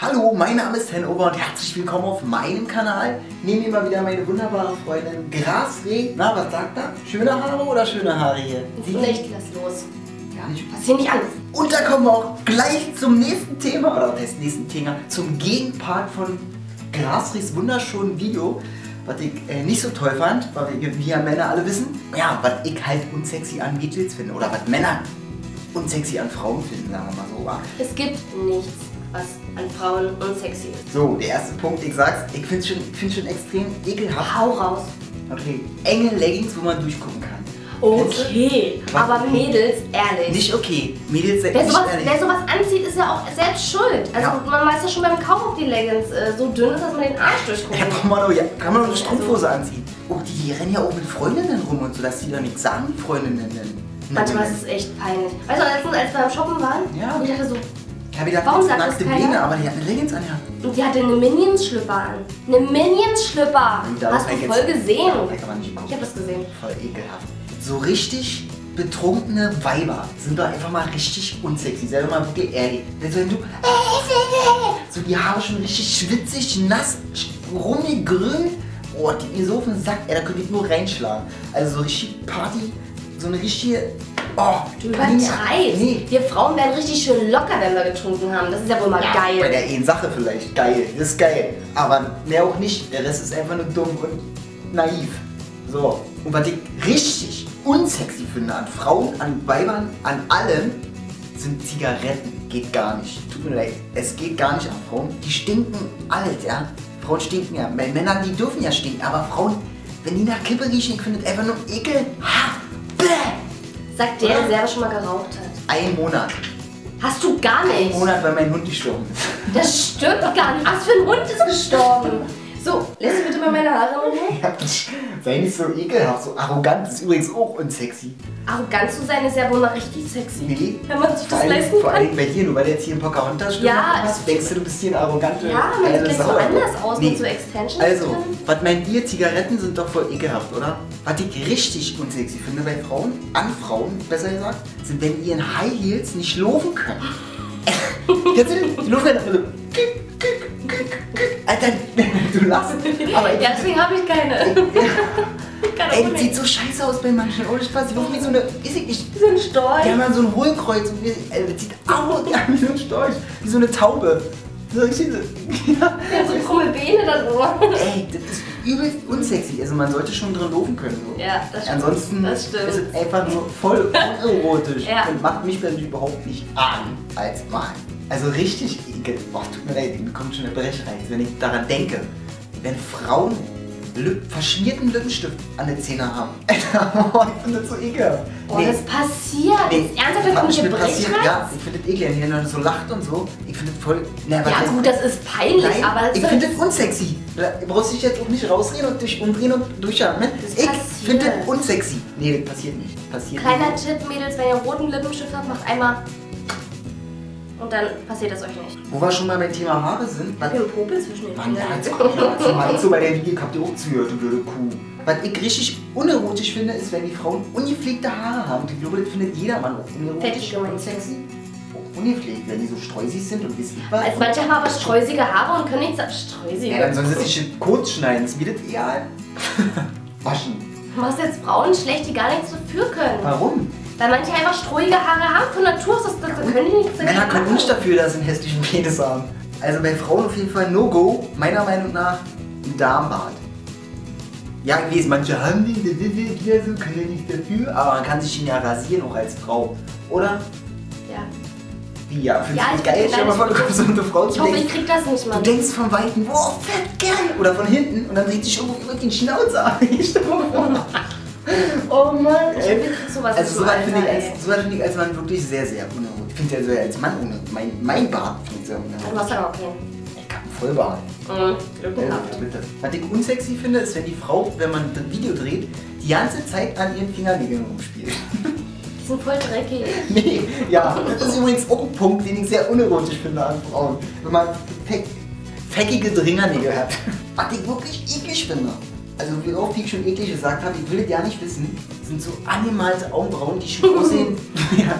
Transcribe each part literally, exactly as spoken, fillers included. Hallo, mein Name ist Hen Ober und herzlich willkommen auf meinem Kanal. Nehmen wir mal wieder meine wunderbare Freundin Grasreh. Na, was sagt er? Schöne Haare oder schöne Haare hier? Sieht echt los. Ja, nicht passiert nicht alles. Und da kommen wir auch gleich zum nächsten Thema, oder das nächsten Thema, zum Gegenpart von Grasrehs wunderschönen Video, was ich äh, nicht so toll fand, weil wir, wir Männer alle wissen, ja, was ich halt unsexy an Mädels finde oder was Männer unsexy an Frauen finden, sagen wir mal so. War. Es gibt nichts, was an Frauen unsexy ist. So, der erste Punkt, ich sag's, ich find's schon, find's schon extrem ekelhaft. Hau raus. Okay, enge Leggings, wo man durchgucken kann. Okay, aber Mädels, ehrlich. Nicht okay, Mädels sind nicht ehrlich. Wer sowas anzieht, ist ja auch selbst schuld. Also ja, man weiß ja schon beim Kauf, ob die Leggings äh, so dünn ist, dass man den Arsch durchguckt. Ja, kann man doch, ja, kann man doch eine Strumpfhose also anziehen. Oh, die rennen ja auch mit Freundinnen rum und so, dass die da nichts sagen, Freundinnen. Manchmal ist es echt peinlich. Weißt du, letztens, als wir am Shoppen waren, ja, ich dachte so, ich habe gedacht, warum sagt das keiner? Bläne, aber die hat eine Leggings an. Und die hatte eine Minions-Schlüpper an. Eine Minions-Schlüpper! Hast du voll gesehen? Ich habe das gesehen. Voll ekelhaft. So richtig betrunkene Weiber sind doch einfach mal richtig unsexy. Sei doch mal wirklich ehrlich. Wenn du so die Haare schon richtig schwitzig, nass, rumgegrün, oh, die mir so auf den Sack, ey, da könnte ich nur reinschlagen. Also so richtig Party, so eine richtige... Oh, du übertreibst. Nee. Wir Frauen werden richtig schön locker, wenn wir getrunken haben. Das ist ja wohl mal ja, geil. Bei der einen Sache vielleicht. Geil. Das ist geil. Aber mehr auch nicht. Der Rest ist einfach nur dumm und naiv. So. Und was ich richtig unsexy finde an Frauen, an Weibern, an allem, sind Zigaretten. Geht gar nicht. Tut mir leid. Es geht gar nicht an Frauen. Die stinken alles, ja. Frauen stinken ja. Männer, die dürfen ja stinken. Aber Frauen, wenn die nach Kippe riechen, ich finde das einfach nur ekelhaft. Sagt der, der selber schon mal geraucht hat. Ein Monat. Hast du gar nicht. Ein Monat, weil mein Hund gestorben ist. Das stimmt gar nicht. Was für ein Hund ist gestorben? So, lässt du bitte mal meine Haare in Ruhe? Sei nicht so ekelhaft. So arrogant ist übrigens auch unsexy. Arrogant zu sein ist ja wohl mal richtig sexy. Nee. Wenn man sich das allem, leisten kann. Vor allem bei dir, nur weil du jetzt hier ein paar Pocahontas stimmt. Ja. Was denkst du, du bist hier ein arroganter? Ja, man sieht gleich so anders aus nee. mit so Extensions. Also, drin. Was meint ihr? Zigaretten sind doch voll ekelhaft, oder? Was ich richtig unsexy finde bei Frauen, an Frauen besser gesagt, sind, wenn ihr in High Heels nicht laufen könnt. Kennst du den? Die laufen dann so. Alter, du lachst. Aber ja, deswegen habe ich keine. Ey, das sieht so scheiße aus bei manchen. Ohne Spaß. Die laufen wie so eine. Ist ich nicht. Wie so ein Storch. Die haben dann so ein Hohlkreuz. Und das sieht aus wie so ein Storch. Wie so eine Taube. So richtig so. Ja, so krumme Beine da so. Ey, das ist übelst unsexy. Also man sollte schon drin laufen können. So. Ja, das stimmt. Ansonsten das stimmt. Ist es einfach nur voll unerotisch. Ja. Und macht mich dann überhaupt nicht an als Mann. Also richtig ekel. Boah, tut mir leid, mir kommt schon eine Brechreiz, wenn ich daran denke, wenn Frauen Lip verschmierten Lippenstift an den Zähnen haben. Alter, ich finde das so ekelhaft. Boah, nee. Das passiert. Nee. Ernsthaft, das kommt eine Brechreiz? Ja, ich finde das ekelhaft, wenn man so lacht und so. Ich finde das voll... Na, ja gut, das ist peinlich, nein, aber... Ich finde das unsexy. Du brauchst dich jetzt auch nicht rausreden und dich umdrehen und durchhaben. Ich finde das unsexy. Nee, das passiert nicht. Passiert Kleiner nicht. Tipp, Mädels, wenn ihr einen roten Lippenstift habt, macht einmal... Und dann passiert das euch nicht. Wo wir schon mal beim Thema Haare sind. Was, ein Popel zwischen den Mann, ja, jetzt kommt ja so bei der Video, habt ihr auch zugehört, du blöde Kuh. Was ich richtig unerotisch finde, ist, wenn die Frauen ungepflegte Haare haben. Die Blöde findet jedermann auch unerotisch und sexy. Ungepflegt, wenn die so streusig sind und wissen was. Also manche haben aber streusige Haare und können nichts ab streusig. Ja, dann sollen sie sich kurz schneiden. Ist mir das egal. Waschen. Du machst jetzt Frauen schlecht, die gar nichts dafür können. Warum? Weil manche einfach strohige Haare haben von Natur aus, das, das ja, können die nichts dafür. Männer können nicht dafür, dass sie einen hässlichen Penis haben. Also bei Frauen auf jeden Fall No-Go, meiner Meinung nach, ein Darmbart. Ja, ich weiß, manche haben die, die, die, die, die so, können ja nicht dafür, aber man kann sich ihn ja rasieren, auch als Frau. Oder? Ja. Wie, ja, finde ja, ich geil. Stell dir mal vor, du kommst so eine Frau zu. Ich hoffe, ich krieg das nicht mal. Du denkst von Weitem, wow, fett geil. Oder von hinten und dann sieht sich irgendwo den Schnauze an. Ich stelle mal vor. Oh Mann, ich finde sowas also so weit finde ich als Mann wirklich sehr, sehr unerhört. Ich finde ja so als Mann unerhört. Mein, mein Bart finde ich sehr unerhört. Du hast ja auch keinen. Ich habe einen Vollbart. Mhm, Glück gehabt. Bitte. Was ich unsexy finde, ist, wenn die Frau, wenn man das Video dreht, die ganze Zeit an ihren Fingernägeln rumspielt. Die sind voll dreckig. Nee, ja. Das ist übrigens auch ein Punkt, den ich sehr unerotisch finde an Frauen. Wenn man feck, feckige Fingernägel hat. Was ich wirklich eklig finde. Also wie oft ich schon eklig gesagt habe, ich will das ja nicht wissen, sind so angemalte Augenbrauen, die schon aussehen. Ja.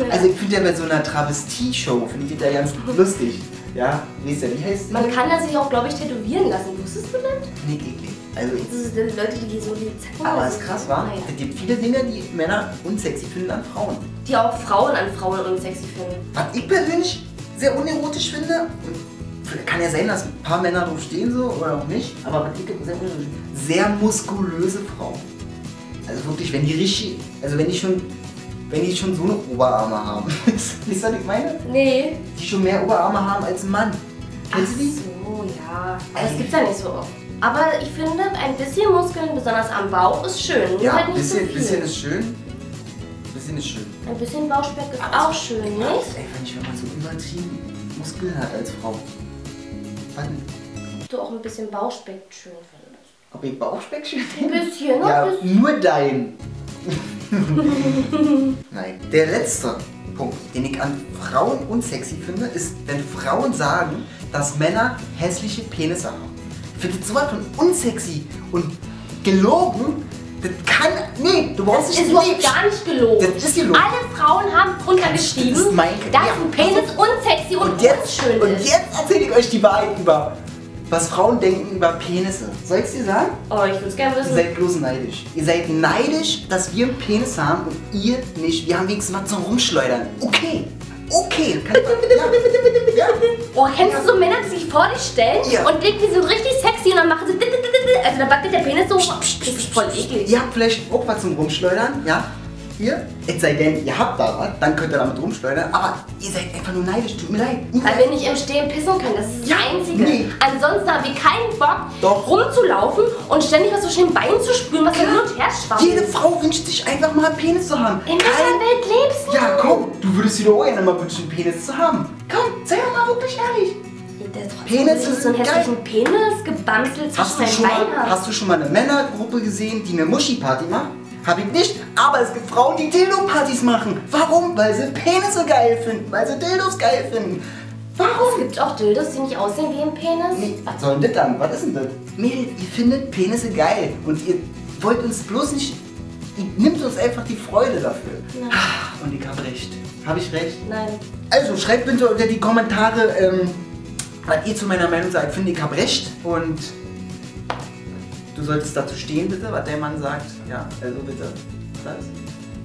Ja. Also ich finde ja bei so einer Travestie-Show, finde ich das ja ganz lustig. Ja, nächster, wie heißt das? Man kann das sich auch, glaube ich, tätowieren lassen. Wusstest du das? Nee, nee, nee. Also ich... Das sind Leute, die gehen so die Zacken. Aber es ist krass, wa? Ja. Es gibt viele Dinge, die Männer unsexy finden an Frauen. Die auch Frauen an Frauen unsexy finden. Was ich persönlich sehr unerotisch finde, kann ja sein, dass ein paar Männer drauf stehen so, oder auch nicht, aber was ich sehr unerotisch finde, sehr muskulöse Frauen. Also wirklich, wenn die richtig, also wenn die schon... Wenn die schon so eine Oberarme haben. Wisst ihr, was ich meine? Nee. Die schon mehr Oberarme haben als ein Mann. Kennst du die? So, ja. Also das gibt's ja nicht so oft. Aber ich finde, ein bisschen Muskeln, besonders am Bauch, ist schön. Nur ja, halt nicht bisschen, so viel. Bisschen ist schön. Ein bisschen ist schön. Ein bisschen Bauchspeck ist aber auch schön, nicht? Ey, wenn ich mal so übertrieben Muskeln hat als Frau. Wann? Du auch ein bisschen Bauchspeck schön findest. Ob ich Bauchspeck schön finde? Ein bisschen, ne? Ja, bisschen. Nur dein. Nein. Der letzte Punkt, den ich an Frauen unsexy finde, ist, wenn Frauen sagen, dass Männer hässliche Penisse haben. Ich finde sowas von unsexy und gelogen. Das kann. Nee, du brauchst nicht. Das ist gar nicht gelogen. Das ist gelogen. Alle Frauen haben untergeschrieben, das dass ja. ein Penis unsexy und, und jetzt, unschön und ist. Und jetzt erzähle ich euch die Wahrheit über, was Frauen denken über Penisse. Soll ich es dir sagen? Oh, ich würde es gerne wissen. Ihr seid bloß neidisch. Ihr seid neidisch, dass wir einen Penis haben und ihr nicht. Wir haben wenigstens mal zum Rumschleudern. Okay. Okay. Kann ich mal, ja. Ja. Oh, kennst du so Männer, die sich vor dich stellen ja. und denken, die sind richtig sexy und dann machen sie... Also dann wackelt der Penis so... Das ist voll eklig. Ihr habt vielleicht auch was zum Rumschleudern, ja? Hier, es sei denn, ihr habt da was, dann könnt ihr damit rumschleudern, aber ihr seid einfach nur neidisch, tut mir leid. Weil wir nicht im Stehen pissen können, das ist das ja, Einzige. Nee. Ansonsten haben wir keinen Bock, Doch. rumzulaufen und ständig was zwischen den Beinen zu spüren, was ja. hin und her schwappen. Jede Frau wünscht sich einfach mal einen Penis zu haben. In welcher Welt lebst du? Ja, komm, du würdest dir doch auch einmal wünschen, einen Penis zu haben. Komm, sei doch mal wirklich ehrlich. Penis ist so ein hässlichen Penis gebamselt zwischen den Beinen. Hast du schon mal eine Männergruppe gesehen, die eine Muschi-Party macht? Hab ich nicht, aber es gibt Frauen, die Dildo-Partys machen. Warum? Weil sie Penisse geil finden, weil sie Dildos geil finden. Warum? Es gibt auch Dildos, die nicht aussehen wie ein Penis. Nee, was soll denn das dann? Was ist denn das? Mädel, ihr findet Penisse geil und ihr wollt uns bloß nicht... Ihr nimmt uns einfach die Freude dafür. Nein. Und ich hab recht. Hab ich recht? Nein. Also schreibt bitte unter die Kommentare, ähm, was ihr zu meiner Meinung sagt. Ich finde, ich hab recht und... Du solltest dazu stehen, bitte, was der Mann sagt. Ja, also bitte. Was?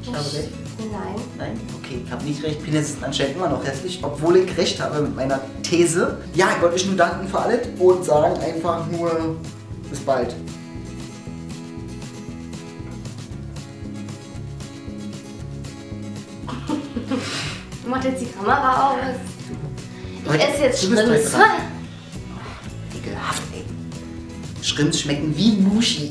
Ich habe recht? Nein. Nein? Okay, ich habe nicht recht. Penis ist anscheinend immer noch hässlich, obwohl ich recht habe mit meiner These. Ja, ich wollte euch nur danken für alles und sagen einfach nur, bis bald. Du machst jetzt die Kamera aus. Ich esse jetzt Schrimps. Ekelhaft, ey. Schrimps schmecken wie Muschi.